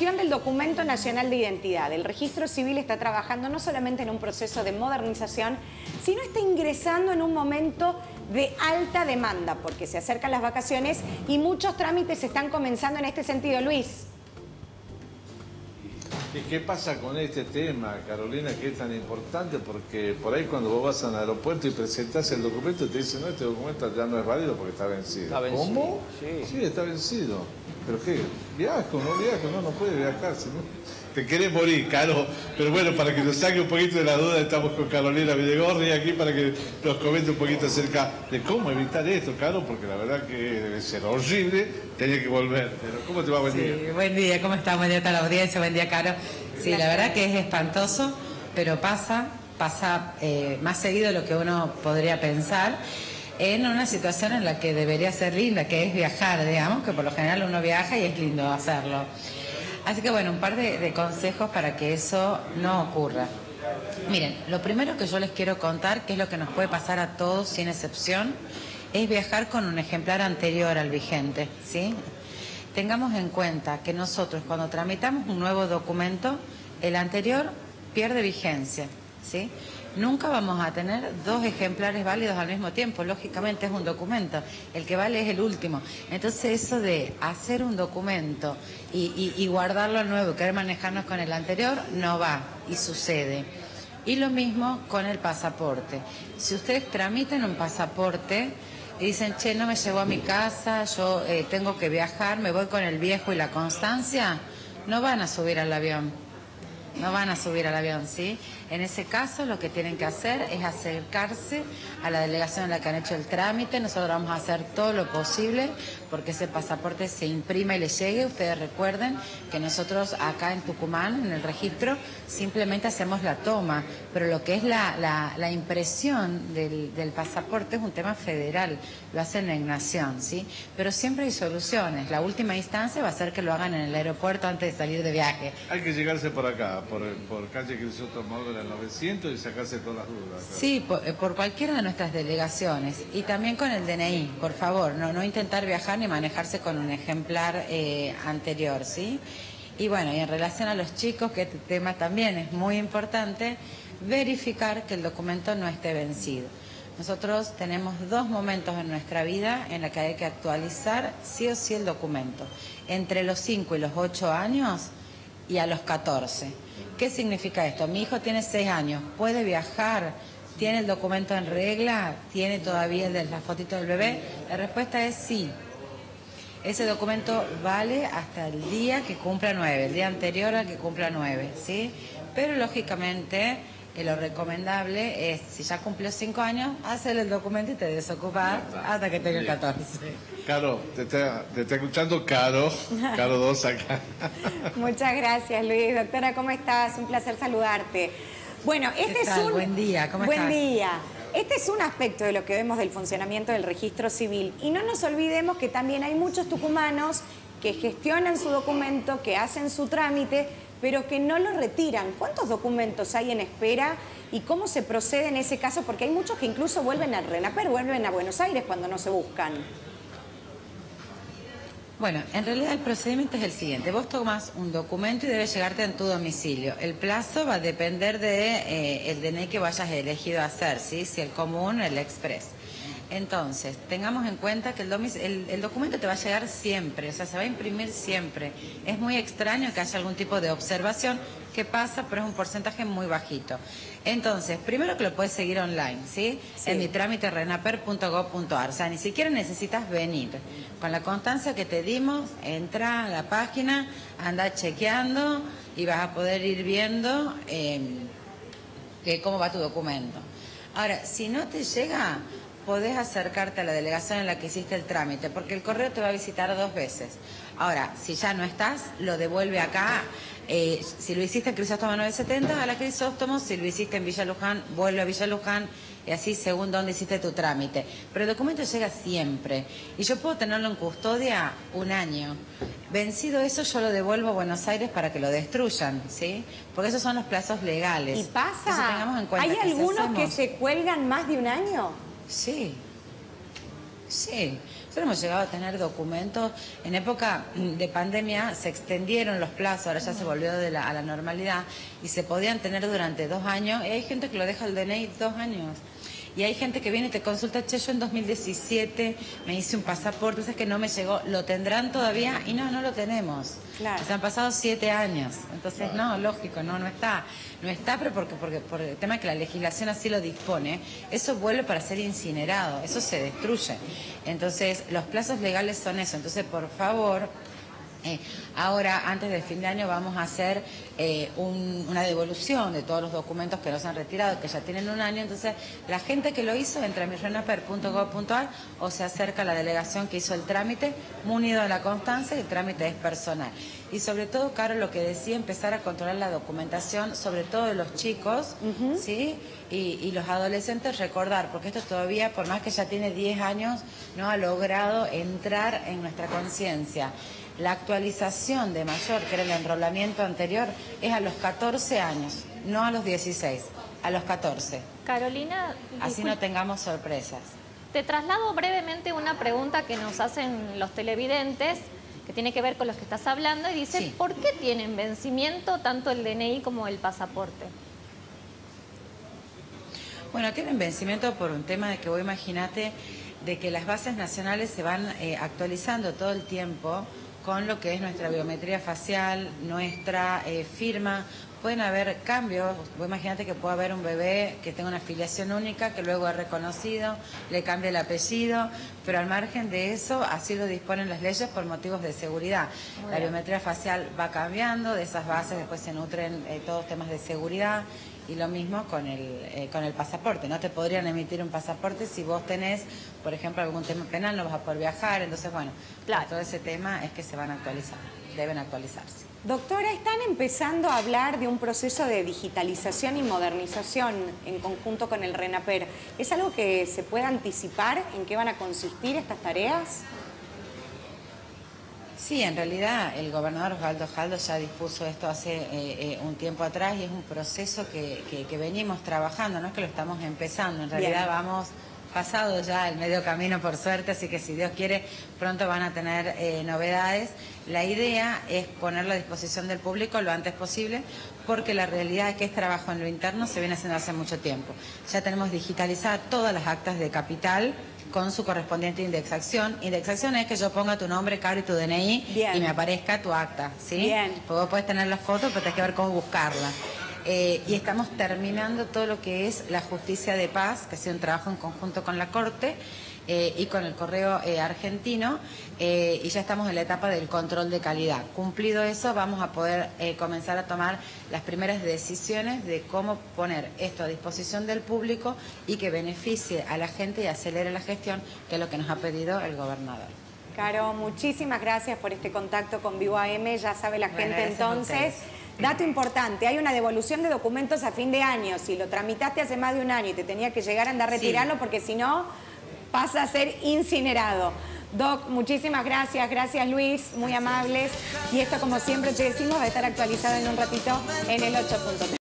cuestión del documento nacional de identidad, el Registro Civil está trabajando no solamente en un proceso de modernización, sino está ingresando en un momento de alta demanda, porque se acercan las vacaciones y muchos trámites están comenzando en este sentido, Luis. ¿Y qué pasa con este tema, Carolina, que es tan importante? Porque por ahí cuando vos vas al aeropuerto y presentás el documento te dicen, no, este documento ya no es válido porque está vencido. ¿Está vencido? ¿Cómo? Sí. Sí, está vencido. ¿Pero qué? ¿Viajo? ¿No viajo? No, no puede viajar. Sino... Te querés morir, Caro. Pero bueno, para que nos saque un poquito de la duda, estamos con Carolina Bidegorry aquí para que nos comente un poquito acerca de cómo evitar esto, Caro, porque la verdad que debe ser horrible tener que volver. Pero ¿cómo te va? Buen día. Sí, buen día, ¿cómo estás? Buen día a toda la audiencia, buen día, Caro. Sí, la verdad que es espantoso, pero pasa más seguido de lo que uno podría pensar, en una situación en la que debería ser linda, que es viajar, digamos, que por lo general uno viaja y es lindo hacerlo. Así que bueno, un par de consejos para que eso no ocurra. Miren, lo primero que yo les quiero contar, que es lo que nos puede pasar a todos sin excepción, es viajar con un ejemplar anterior al vigente, ¿sí? Tengamos en cuenta que nosotros cuando tramitamos un nuevo documento, el anterior pierde vigencia, ¿sí? Nunca vamos a tener dos ejemplares válidos al mismo tiempo, lógicamente es un documento, el que vale es el último. Entonces eso de hacer un documento y guardarlo al nuevo, querer manejarnos con el anterior, no va y sucede. Y lo mismo con el pasaporte. Si ustedes tramitan un pasaporte y dicen, che, no me llegó a mi casa, yo tengo que viajar, me voy con el viejo y la constancia, no van a subir al avión. No van a subir al avión, ¿sí? En ese caso lo que tienen que hacer es acercarse a la delegación en la que han hecho el trámite. Nosotros vamos a hacer todo lo posible porque ese pasaporte se imprima y le llegue. Ustedes recuerden que nosotros acá en Tucumán, en el registro, simplemente hacemos la toma. Pero lo que es la impresión del pasaporte es un tema federal. Lo hacen en Nación, ¿sí? Pero siempre hay soluciones. La última instancia va a ser que lo hagan en el aeropuerto antes de salir de viaje. Hay que llegarse por acá. Por calle Crisóstomo de la 900 y sacarse todas las dudas. Claro. Sí, por cualquiera de nuestras delegaciones y también con el DNI, por favor, no intentar viajar ni manejarse con un ejemplar anterior, ¿sí? Y bueno, y en relación a los chicos, que este tema también es muy importante, verificar que el documento no esté vencido. Nosotros tenemos dos momentos en nuestra vida en los que hay que actualizar sí o sí el documento. Entre los 5 y los 8 años y a los 14. ¿Qué significa esto? Mi hijo tiene 6 años, puede viajar, tiene el documento en regla, tiene todavía la fotito del bebé. La respuesta es sí. Ese documento vale hasta el día que cumpla 9, el día anterior al que cumpla 9, ¿sí? Pero lógicamente lo recomendable es, si ya cumplió 5 años, hacerle el documento y te desocupar hasta que tenga 14. Caro, te está escuchando Caro, Caro 2 acá. Muchas gracias, Luis. Doctora, ¿cómo estás? Un placer saludarte. Bueno, este es un... Buen día, ¿cómo estás? Buen día. Este es un aspecto de lo que vemos del funcionamiento del registro civil. Y no nos olvidemos que también hay muchos tucumanos que gestionan su documento, que hacen su trámite, pero que no lo retiran. ¿Cuántos documentos hay en espera y cómo se procede en ese caso? Porque hay muchos que incluso vuelven al RENAPER, vuelven a Buenos Aires cuando no se buscan. Bueno, en realidad el procedimiento es el siguiente. Vos tomás un documento y debe llegarte en tu domicilio. El plazo va a depender del DNI que vayas elegido a hacer, ¿sí? Si el común o el express. Entonces, tengamos en cuenta que el documento te va a llegar siempre, o sea, se va a imprimir siempre. Es muy extraño que haya algún tipo de observación que pasa, pero es un porcentaje muy bajito. Entonces, primero que lo puedes seguir online, ¿sí? En mi trámite renaper.gov.ar, o sea, ni siquiera necesitas venir. Con la constancia que te dimos, entra a la página, anda chequeando y vas a poder ir viendo cómo va tu documento. Ahora, si no te llega... podés acercarte a la delegación en la que hiciste el trámite, porque el correo te va a visitar 2 veces. Ahora, si ya no estás, lo devuelve acá. Si lo hiciste en Crisóstomo 970, a la Crisóstomo. Si lo hiciste en Villa Luján, vuelve a Villa Luján. Y así según dónde hiciste tu trámite. Pero el documento llega siempre. Y yo puedo tenerlo en custodia un año. Vencido eso, yo lo devuelvo a Buenos Aires para que lo destruyan, ¿sí? Porque esos son los plazos legales. ¿Y pasa? Entonces, tengamos en cuenta ¿hay algunos que se cuelgan más de un año? Sí, Nosotros hemos llegado a tener documentos. En época de pandemia se extendieron los plazos, ahora ya se volvió a la normalidad, y se podían tener durante 2 años. Y hay gente que lo deja el DNI 2 años. Y hay gente que viene y te consulta, che, yo en 2017 me hice un pasaporte, entonces que no me llegó, ¿lo tendrán todavía? Y no, no lo tenemos. Claro. O sea, han pasado 7 años. Entonces, no, lógico, no está. No está, pero porque por el tema que la legislación así lo dispone, eso vuelve para ser incinerado, eso se destruye. Entonces, los plazos legales son eso. Entonces, por favor... ahora, antes del fin de año, vamos a hacer una devolución de todos los documentos que nos han retirado, que ya tienen 1 año. Entonces, la gente que lo hizo, entra a RENAPER.gov.ar o se acerca a la delegación que hizo el trámite, munido de la constancia, y el trámite es personal. Y sobre todo, Caro, lo que decía, empezar a controlar la documentación, sobre todo de los chicos, ¿sí? Y los adolescentes, recordar, porque esto todavía, por más que ya tiene 10 años, no ha logrado entrar en nuestra conciencia. La actualización de mayor, que era el enrolamiento anterior, es a los 14 años, no a los 16, a los 14. Carolina, así no tengamos sorpresas. Te traslado brevemente una pregunta que nos hacen los televidentes, que tiene que ver con los que estás hablando, y dice, sí. ¿Por qué tienen vencimiento tanto el DNI como el pasaporte? Bueno, tienen vencimiento por un tema de que vos imaginate de que las bases nacionales se van actualizando todo el tiempo, con lo que es nuestra biometría facial, nuestra firma. Pueden haber cambios. Imagínate que puede haber un bebé que tenga una afiliación única, que luego es reconocido, le cambia el apellido, pero al margen de eso, así lo disponen las leyes por motivos de seguridad. La biometría facial va cambiando, de esas bases después se nutren todos temas de seguridad. Y lo mismo con el pasaporte. No te podrían emitir un pasaporte si vos tenés, por ejemplo, algún tema penal, no vas a poder viajar. Entonces, bueno, claro, todo ese tema es que se van a actualizar, deben actualizarse. Doctora, están empezando a hablar de un proceso de digitalización y modernización en conjunto con el RENAPER. ¿Es algo que se puede anticipar en qué van a consistir estas tareas? Sí, en realidad el gobernador Osvaldo Jaldo ya dispuso esto hace un tiempo atrás y es un proceso que venimos trabajando, no es que lo estamos empezando, en realidad vamos pasado ya el medio camino por suerte, así que si Dios quiere pronto van a tener novedades. La idea es ponerlo a disposición del público lo antes posible, porque la realidad es que es trabajo en lo interno, se viene haciendo hace mucho tiempo. Ya tenemos digitalizadas todas las actas de capital, con su correspondiente indexación. Indexación es que yo ponga tu nombre, Caro, y tu DNI y me aparezca tu acta, ¿sí? Bien. Porque vos podés tener la foto, pero tenés que ver cómo buscarla. Y estamos terminando todo lo que es la justicia de paz, que ha sido un trabajo en conjunto con la Corte y con el correo argentino, y ya estamos en la etapa del control de calidad. Cumplido eso, vamos a poder comenzar a tomar las primeras decisiones de cómo poner esto a disposición del público y que beneficie a la gente y acelere la gestión, que es lo que nos ha pedido el gobernador. Caro, muchísimas gracias por este contacto con Vivo AM. Ya sabe la gente entonces... Dato importante, hay una devolución de documentos a fin de año. Si lo tramitaste hace más de 1 año y te tenía que llegar, andar a retirarlo, porque si no, pasa a ser incinerado. Doc, muchísimas gracias. Gracias, Luis. Muy amables. Y esto, como siempre te decimos, va a estar actualizado en un ratito en el 8.3.